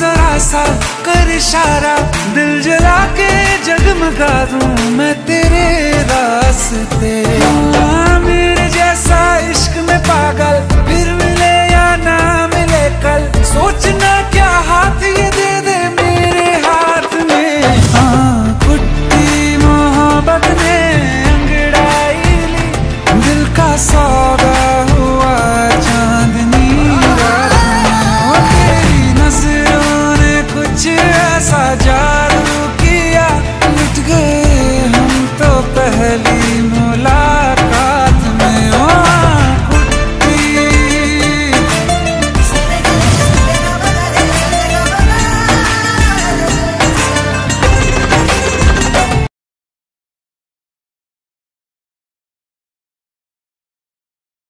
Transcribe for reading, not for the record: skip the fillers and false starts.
जरा सा कर इशारा, दिल जला के जगमगा दूं मैं तेरे रास्ते।